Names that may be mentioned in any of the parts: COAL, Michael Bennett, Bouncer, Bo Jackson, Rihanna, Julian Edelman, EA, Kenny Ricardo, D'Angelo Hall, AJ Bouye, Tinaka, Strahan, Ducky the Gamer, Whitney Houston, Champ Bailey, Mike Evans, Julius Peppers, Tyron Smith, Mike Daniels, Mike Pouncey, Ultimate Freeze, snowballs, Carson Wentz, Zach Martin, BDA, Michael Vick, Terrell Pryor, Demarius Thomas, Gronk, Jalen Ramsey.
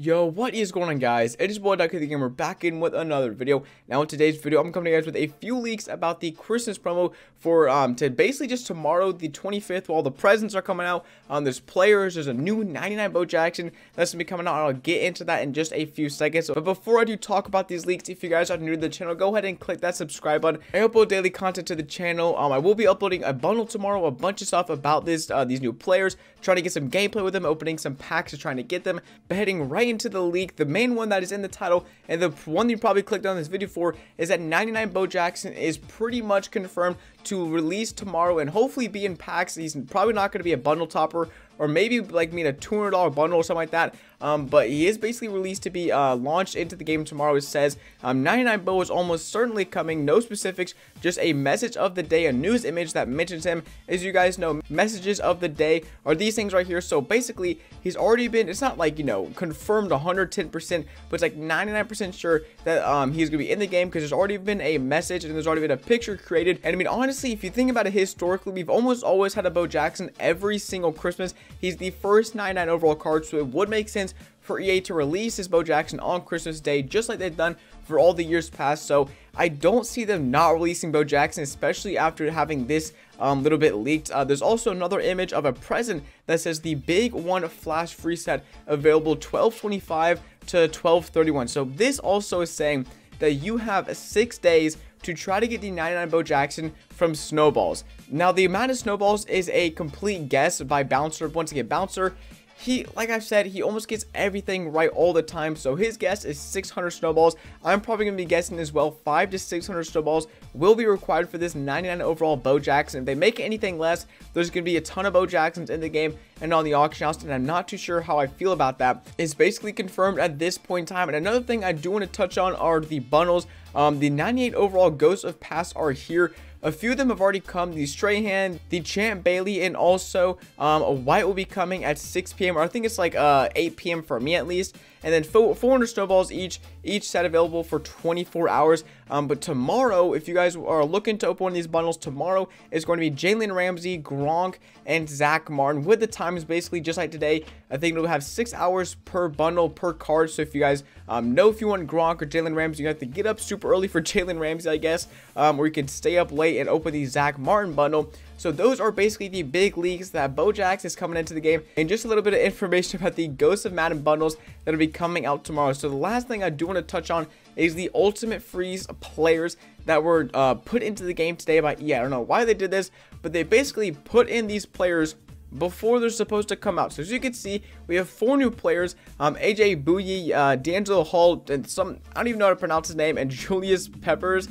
Yo, what is going on, guys? It is Bo Jackson, Ducky the Gamer, back in with another video. Now in today's video, I'm coming to you guys with a few leaks about the Christmas promo for to basically just tomorrow, the 25th, while the presents are coming out. There's players, there's a new 99 Bo Jackson that's gonna be coming out, and I'll get into that in just a few seconds. But before I do talk about these leaks, if you guys are new to the channel, go ahead and click that subscribe button. I upload daily content to the channel. I will be uploading a bundle tomorrow, a bunch of stuff about this these new players, trying to get some gameplay with them, opening some packs, and trying to get them, but heading right into the leak. The main one that is in the title and the one you probably clicked on this video for is that 99 Bo Jackson is pretty much confirmed to release tomorrow and hopefully be in packs. He's probably not going to be a bundle topper, or maybe like mean a $200 bundle or something like that. But he is basically released to be launched into the game tomorrow. It says 99 Bo is almost certainly coming. No specifics, just a message of the day, a news image that mentions him. As you guys know, messages of the day are these things right here. So basically, he's already been, it's not like, you know, confirmed 110%, but it's like 99% sure that he's gonna be in the game, because there's already been a message and there's already been a picture created. And I mean, honestly, if you think about it historically, we've almost always had a Bo Jackson every single Christmas. He's the first 99 overall card, so it would make sense for EA to release this Bo Jackson on Christmas Day, just like they've done for all the years past. So I don't see them not releasing Bo Jackson, especially after having this little bit leaked. There's also another image of a present that says the Big One Flash Free Set available 12/25 to 12/31. So this also is saying that you have 6 days to try to get the 99 Bo Jackson from snowballs. Now, the amount of snowballs is a complete guess by Bouncer. Once again, Bouncer, he, like I've said, he almost gets everything right all the time. So his guess is 600 snowballs. I'm probably going to be guessing as well. 500 to 600 snowballs will be required for this 99 overall Bo Jackson. If they make anything less, there's going to be a ton of Bo Jacksons in the game and on the auction house, and I'm not too sure how I feel about that. It's basically confirmed at this point in time. And another thing I do want to touch on are the bundles. The 98 overall Ghosts of Past are here. A few of them have already come. The Strahan, the Champ Bailey, and also a white will be coming at 6 p.m. or I think it's like 8 p.m. for me at least. And then 400 snowballs each set available for 24 hours. But tomorrow, if you guys are looking to open one of these bundles, tomorrow is going to be Jalen Ramsey, Gronk, and Zach Martin with the times basically just like today. I think it'll have 6 hours per bundle per card. So if you guys know if you want Gronk or Jalen Ramsey, you have to get up super early for Jalen Ramsey, I guess, or you can stay up late and open the Zach Martin bundle. So those are basically the big leaks that Bo Jackson is coming into the game, and just a little bit of information about the Ghosts of Madden bundles that'll be coming out tomorrow. So the last thing I do want to touch on is the Ultimate Freeze players that were put into the game today by EA. I don't know why they did this, but they basically put in these players before they're supposed to come out. So as you can see, we have 4 new players, AJ Bouye, D'Angelo Hall, and some, I don't even know how to pronounce his name, and Julius Peppers.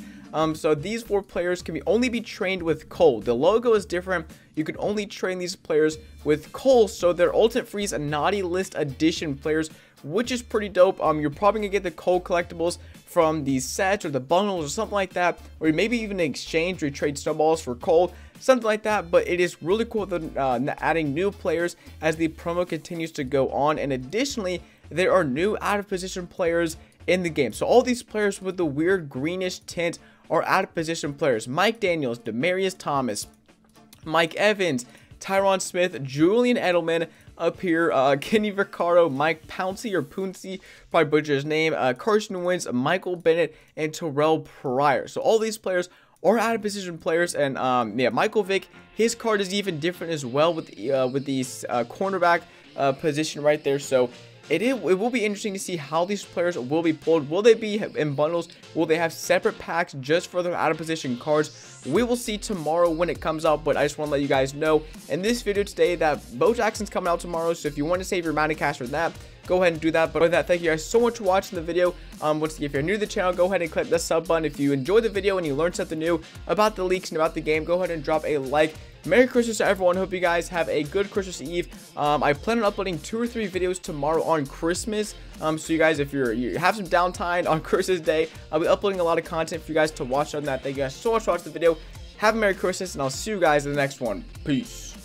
So these 4 players can only be trained with coal. The logo is different. You can only train these players with coal, so they're Ultimate Freeze and Naughty List Edition players, which is pretty dope. You're probably gonna get the coal collectibles from these sets or the bundles or something like that, or maybe even exchange or trade snowballs for coal, something like that. But it is really cool that adding new players as the promo continues to go on. And additionally, there are new out of position players in the game. So all these players with the weird greenish tint are out of position players. Mike Daniels, Demarius Thomas, Mike Evans, Tyron Smith, Julian Edelman up here, Kenny Ricardo, Mike Pouncey or Pouncey, probably butchered his name, Carson Wentz, Michael Bennett, and Terrell Pryor. So all these players are out of position players. And yeah, Michael Vick, his card is even different as well with these cornerback position right there. So it will be interesting to see how these players will be pulled. Will they be in bundles? Will they have separate packs just for their out-of-position cards? We will see tomorrow when it comes out, but I just want to let you guys know in this video today that Bo Jackson's coming out tomorrow, so if you want to save your amount of cash for that, go ahead and do that. But with that, thank you guys so much for watching the video. Once again, if you're new to the channel, go ahead and click the sub button. If you enjoyed the video and you learned something new about the leaks and about the game, go ahead and drop a like. Merry Christmas to everyone. Hope you guys have a good Christmas Eve. I plan on uploading 2 or 3 videos tomorrow on Christmas. So you guys, if you have some downtime on Christmas Day, I'll be uploading a lot of content for you guys to watch on that. Thank you guys so much for watching the video. Have a Merry Christmas, and I'll see you guys in the next one. Peace.